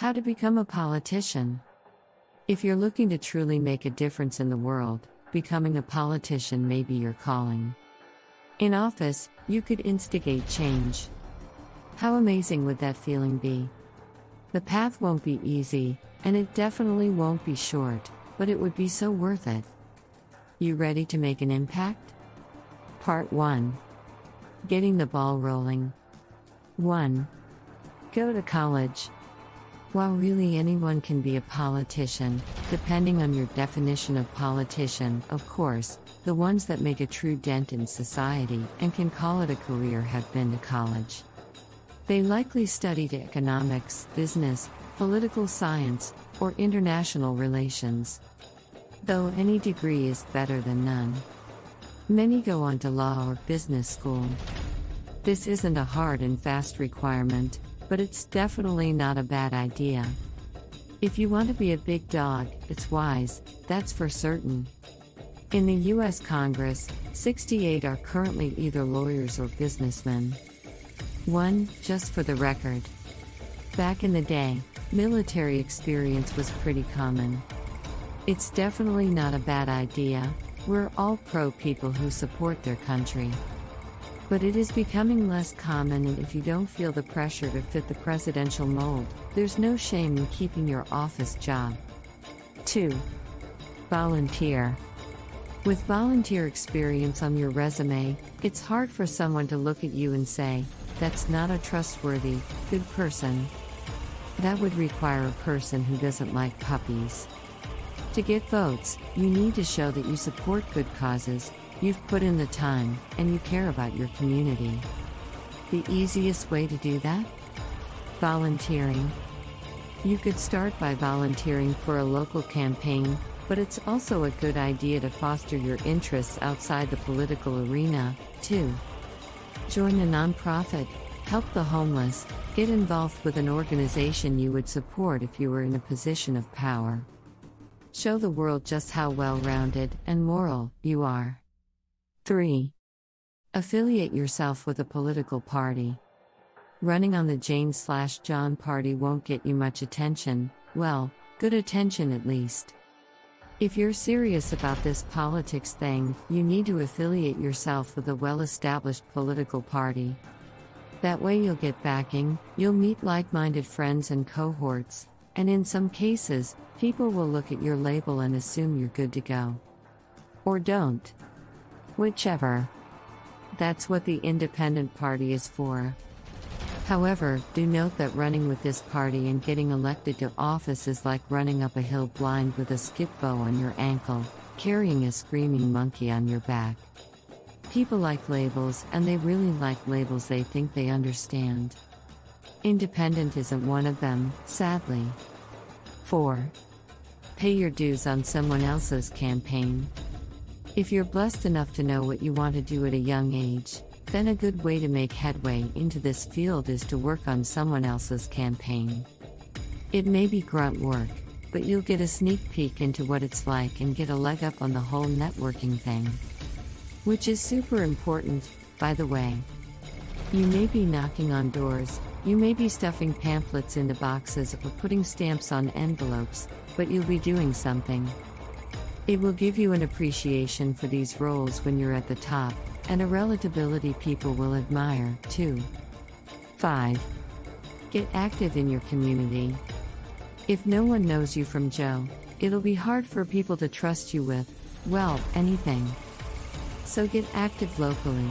How to become a politician. If you're looking to truly make a difference in the world, becoming a politician may be your calling. In office, you could instigate change. How amazing would that feeling be? The path won't be easy, and it definitely won't be short, but it would be so worth it. You ready to make an impact? Part 1. Getting the ball rolling. 1. Go to college. While really anyone can be a politician, depending on your definition of politician, of course, the ones that make a true dent in society and can call it a career have been to college. They likely studied economics, business, political science, or international relations. Though any degree is better than none. Many go on to law or business school. This isn't a hard and fast requirement, but it's definitely not a bad idea. If you want to be a big dog, it's wise, that's for certain. In the US Congress, 68 are currently either lawyers or businessmen. 1. Just for the record. Back in the day, military experience was pretty common. It's definitely not a bad idea. We're all pro people who support their country. But it is becoming less common, and if you don't feel the pressure to fit the presidential mold, there's no shame in keeping your office job. 2. Volunteer. With volunteer experience on your resume, it's hard for someone to look at you and say, "That's not a trustworthy, good person." That would require a person who doesn't like puppies. To get votes, you need to show that you support good causes, you've put in the time, and you care about your community. The easiest way to do that? Volunteering. You could start by volunteering for a local campaign, but it's also a good idea to foster your interests outside the political arena, too. Join a nonprofit, help the homeless, get involved with an organization you would support if you were in a position of power. Show the world just how well-rounded and moral you are. 3. Affiliate yourself with a political party. Running on the Jane/John party won't get you much attention, well, good attention at least. If you're serious about this politics thing, you need to affiliate yourself with a well-established political party. That way you'll get backing, you'll meet like-minded friends and cohorts, and in some cases, people will look at your label and assume you're good to go. Or don't. Whichever. That's what the independent party is for. However, do note that running with this party and getting elected to office is like running up a hill blind with a skip bow on your ankle, carrying a screaming monkey on your back. People like labels, and they really like labels they think they understand. Independent isn't one of them, sadly. 4. Pay your dues on someone else's campaign. If you're blessed enough to know what you want to do at a young age, then a good way to make headway into this field is to work on someone else's campaign. It may be grunt work, but you'll get a sneak peek into what it's like and get a leg up on the whole networking thing. Which is super important, by the way. You may be knocking on doors, you may be stuffing pamphlets into boxes or putting stamps on envelopes, but you'll be doing something. It will give you an appreciation for these roles when you're at the top, and a relatability people will admire, too. 5. Get active in your community. If no one knows you from Joe, it'll be hard for people to trust you with, well, anything. So get active locally.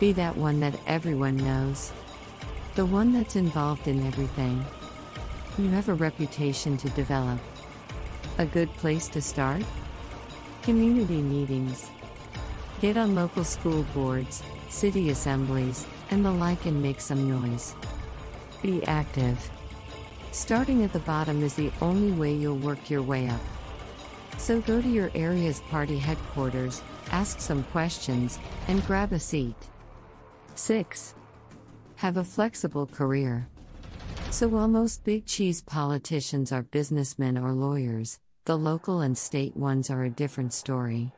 Be that one that everyone knows. The one that's involved in everything. You have a reputation to develop. A good place to start? Community meetings. Get on local school boards, city assemblies, and the like and make some noise. Be active. Starting at the bottom is the only way you'll work your way up. So go to your area's party headquarters, ask some questions, and grab a seat. 6. Have a flexible career. So while most big cheese politicians are businessmen or lawyers, the local and state ones are a different story.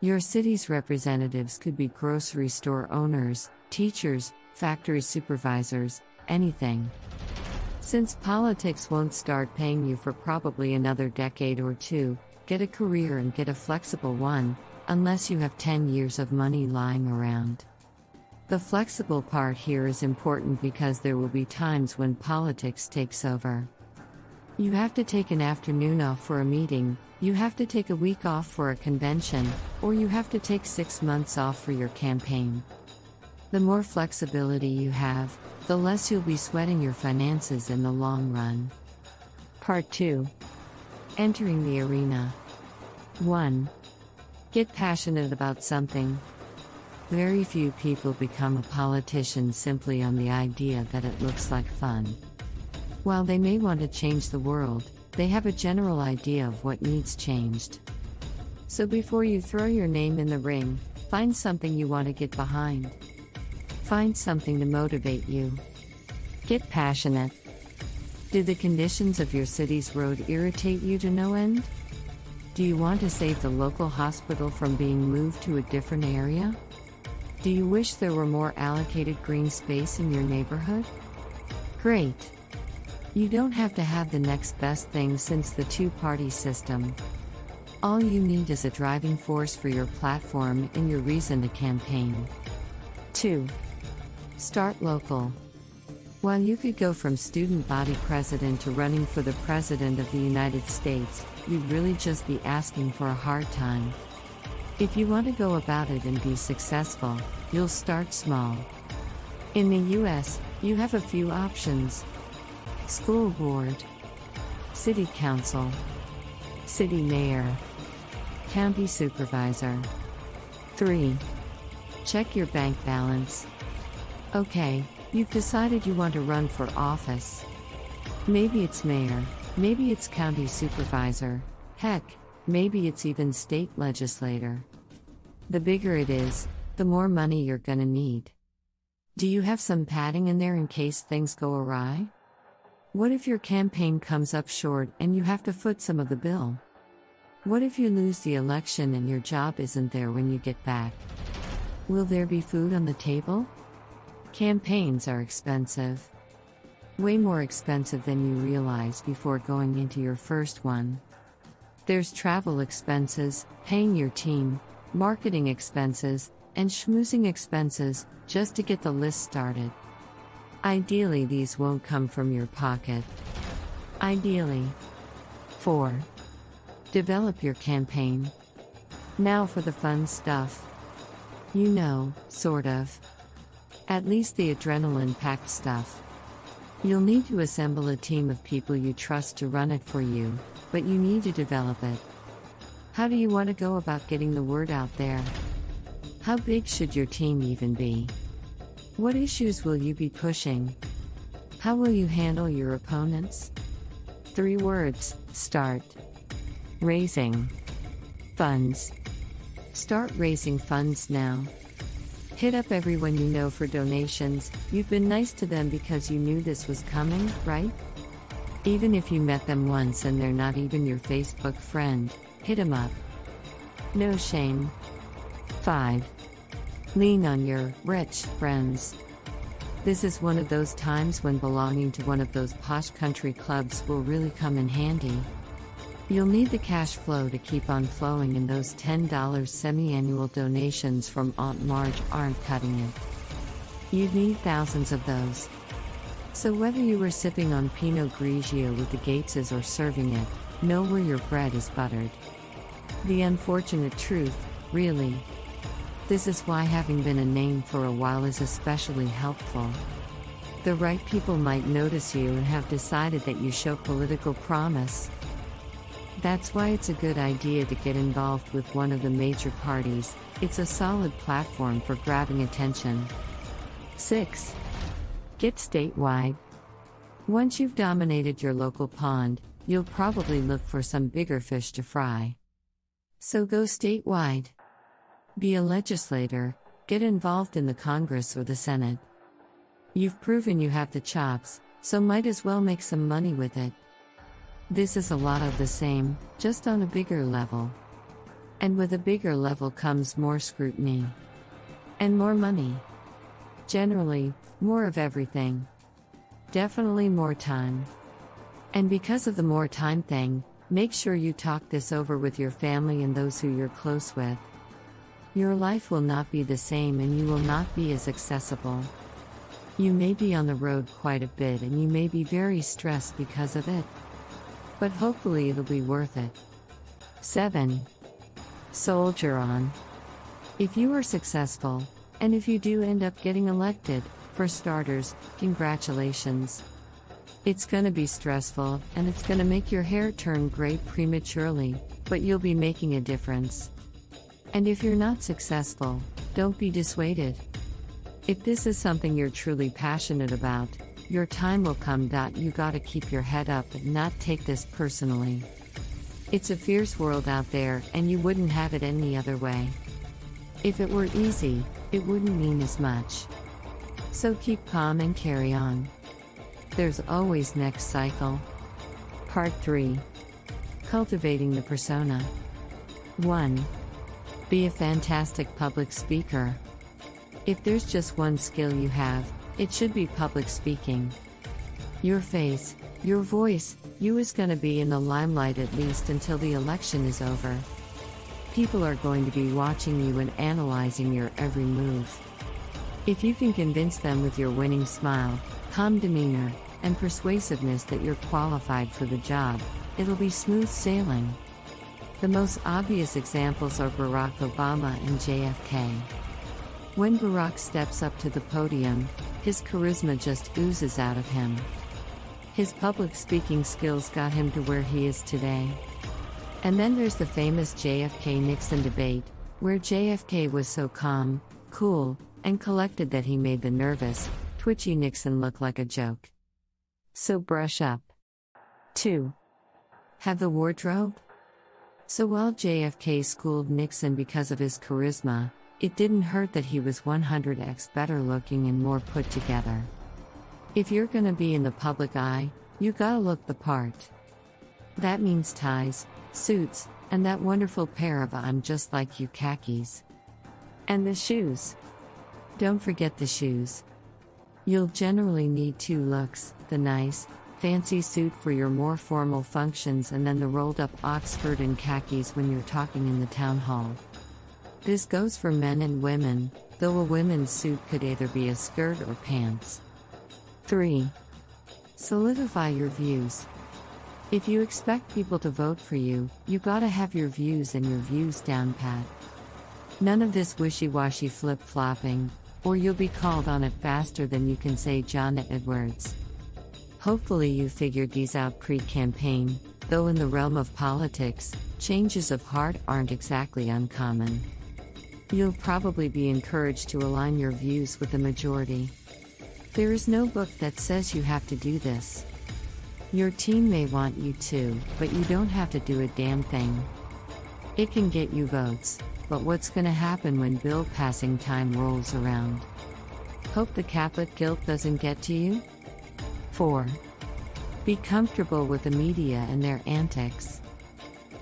Your city's representatives could be grocery store owners, teachers, factory supervisors, anything. Since politics won't start paying you for probably another decade or two, get a career and get a flexible one, unless you have 10 years of money lying around. The flexible part here is important because there will be times when politics takes over. You have to take an afternoon off for a meeting, you have to take a week off for a convention, or you have to take 6 months off for your campaign. The more flexibility you have, the less you'll be sweating your finances in the long run. Part 2. Entering the arena. 1. Get passionate about something. Very few people become a politician simply on the idea that it looks like fun. While they may want to change the world, they have a general idea of what needs changed. So before you throw your name in the ring, find something you want to get behind. Find something to motivate you. Get passionate. Do the conditions of your city's road irritate you to no end? Do you want to save the local hospital from being moved to a different area? Do you wish there were more allocated green space in your neighborhood? Great. You don't have to have the next best thing since the two-party system. All you need is a driving force for your platform and your reason to campaign. 2. Start local. While you could go from student body president to running for the President of the United States, you'd really just be asking for a hard time. If you want to go about it and be successful, you'll start small. In the U.S., you have a few options. School board, city council, city mayor, county supervisor. 3. Check your bank balance. Okay, you've decided you want to run for office. Maybe it's mayor, maybe it's county supervisor, heck, maybe it's even state legislator. The bigger it is, the more money you're gonna need. Do you have some padding in there in case things go awry? What if your campaign comes up short and you have to foot some of the bill? What if you lose the election and your job isn't there when you get back? Will there be food on the table? Campaigns are expensive. Way more expensive than you realize before going into your first one. There's travel expenses, paying your team, marketing expenses, and schmoozing expenses, just to get the list started. Ideally, these won't come from your pocket. Ideally. 4. Develop your campaign. Now for the fun stuff. You know, sort of. At least the adrenaline-packed stuff. You'll need to assemble a team of people you trust to run it for you, but you need to develop it. How do you want to go about getting the word out there? How big should your team even be? What issues will you be pushing? How will you handle your opponents? 3 words: start. Raising. Funds. Start raising funds now. Hit up everyone you know for donations. You've been nice to them because you knew this was coming, right? Even if you met them once and they're not even your Facebook friend, hit 'em up. No shame. 5. Lean on your rich friends. This is one of those times when belonging to one of those posh country clubs will really come in handy. You'll need the cash flow to keep on flowing, and those $10 semi-annual donations from Aunt Marge aren't cutting it. You'd need thousands of those. So whether you were sipping on Pinot Grigio with the Gateses or serving it, know where your bread is buttered. The unfortunate truth, really. This is why having been a name for a while is especially helpful. The right people might notice you and have decided that you show political promise. That's why it's a good idea to get involved with one of the major parties. It's a solid platform for grabbing attention. 6. Get statewide. Once you've dominated your local pond, you'll probably look for some bigger fish to fry. So go statewide. Be a legislator, get involved in the Congress or the Senate. You've proven you have the chops, so might as well make some money with it. This is a lot of the same, just on a bigger level. And with a bigger level comes more scrutiny. And more money. Generally, more of everything. Definitely more time. And because of the more time thing, make sure you talk this over with your family and those who you're close with. Your life will not be the same and you will not be as accessible. You may be on the road quite a bit and you may be very stressed because of it. But hopefully it'll be worth it. 7. Soldier on. If you are successful, and if you do end up getting elected, for starters, congratulations. It's gonna be stressful, and it's gonna make your hair turn gray prematurely, but you'll be making a difference. And if you're not successful, don't be dissuaded. If this is something you're truly passionate about, your time will come. You gotta keep your head up and not take this personally. It's a fierce world out there, and you wouldn't have it any other way. If it were easy, it wouldn't mean as much. So keep calm and carry on. There's always next cycle. Part 3. Cultivating the persona. 1. Be a fantastic public speaker. If there's just one skill you have, it should be public speaking. Your face, your voice, you is gonna be in the limelight at least until the election is over. People are going to be watching you and analyzing your every move. If you can convince them with your winning smile, calm demeanor, and persuasiveness that you're qualified for the job, it'll be smooth sailing. The most obvious examples are Barack Obama and JFK. When Barack steps up to the podium, his charisma just oozes out of him. His public speaking skills got him to where he is today. And then there's the famous JFK-Nixon debate, where JFK was so calm, cool, and collected that he made the nervous, twitchy Nixon look like a joke. So brush up. 2. Have the wardrobe? So while JFK schooled Nixon because of his charisma, it didn't hurt that he was 100x better looking and more put together. If you're gonna be in the public eye, you gotta look the part. That means ties, suits, and that wonderful pair of "I'm just like you" khakis. And the shoes. Don't forget the shoes. You'll generally need two looks: the nice, fancy suit for your more formal functions, and then the rolled up Oxford and khakis when you're talking in the town hall. This goes for men and women, though a women's suit could either be a skirt or pants. 3. Solidify your views. If you expect people to vote for you, you gotta have your views and your views down pat. None of this wishy-washy flip-flopping, or you'll be called on it faster than you can say John Edwards. Hopefully you figured these out pre-campaign, though in the realm of politics, changes of heart aren't exactly uncommon. You'll probably be encouraged to align your views with the majority. There is no book that says you have to do this. Your team may want you to, but you don't have to do a damn thing. It can get you votes, but what's gonna happen when bill passing time rolls around? Hope the Catholic guilt doesn't get to you? 4. Be comfortable with the media and their antics.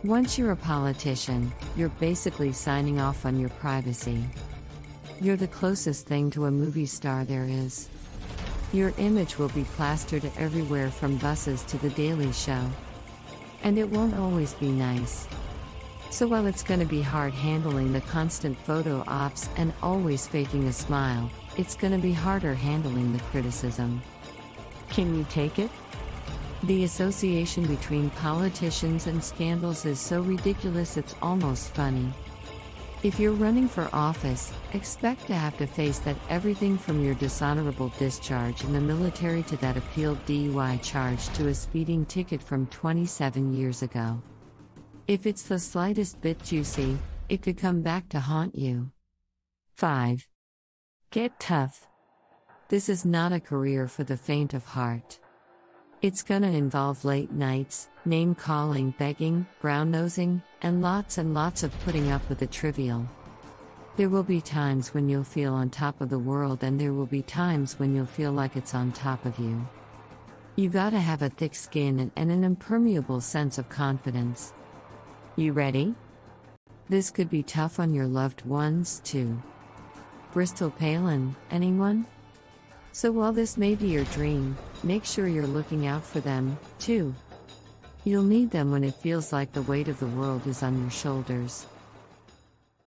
Once you're a politician, you're basically signing off on your privacy. You're the closest thing to a movie star there is. Your image will be plastered everywhere from buses to The Daily Show. And it won't always be nice. So while it's gonna be hard handling the constant photo ops and always faking a smile, it's gonna be harder handling the criticism. Can you take it? The association between politicians and scandals is so ridiculous it's almost funny. If you're running for office, expect to have to face that everything from your dishonorable discharge in the military to that appealed DUI charge to a speeding ticket from 27 years ago. If it's the slightest bit juicy, it could come back to haunt you. 5. Get tough. This is not a career for the faint of heart. It's gonna involve late nights, name-calling, begging, brown-nosing, and lots of putting up with the trivial. There will be times when you'll feel on top of the world, and there will be times when you'll feel like it's on top of you. You gotta have a thick skin and an impermeable sense of confidence. You ready? This could be tough on your loved ones, too. Bristol Palin, anyone? So while this may be your dream, make sure you're looking out for them, too. You'll need them when it feels like the weight of the world is on your shoulders.